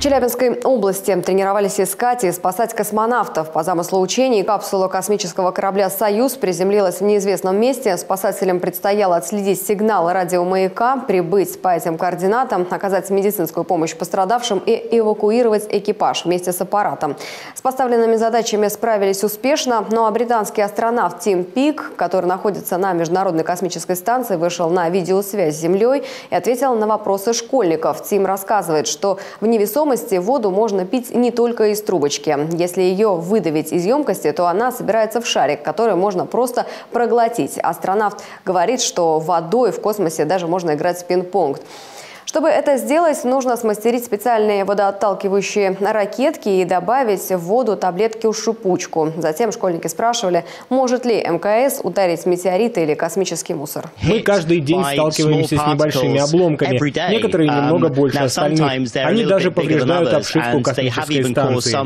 В Челябинской области тренировались искать и спасать космонавтов. По замыслу учений, капсула космического корабля «Союз» приземлилась в неизвестном месте. Спасателям предстояло отследить сигнал радиомаяка, прибыть по этим координатам, оказать медицинскую помощь пострадавшим и эвакуировать экипаж вместе с аппаратом. С поставленными задачами справились успешно, но британский астронавт Тим Пик, который находится на Международной космической станции, вышел на видеосвязь с Землей и ответил на вопросы школьников. Тим рассказывает, что в невесомости воду можно пить не только из трубочки. Если ее выдавить из емкости, то она собирается в шарик, который можно просто проглотить. Астронавт говорит, что водой в космосе даже можно играть в пинг-понг. Чтобы это сделать, нужно смастерить специальные водоотталкивающие ракетки и добавить в воду таблетку-шипучку. Затем школьники спрашивали, может ли МКС ударить метеориты или космический мусор. Мы каждый день сталкиваемся с небольшими обломками, некоторые немного больше остальных. Они даже повреждают обшивку космической станции.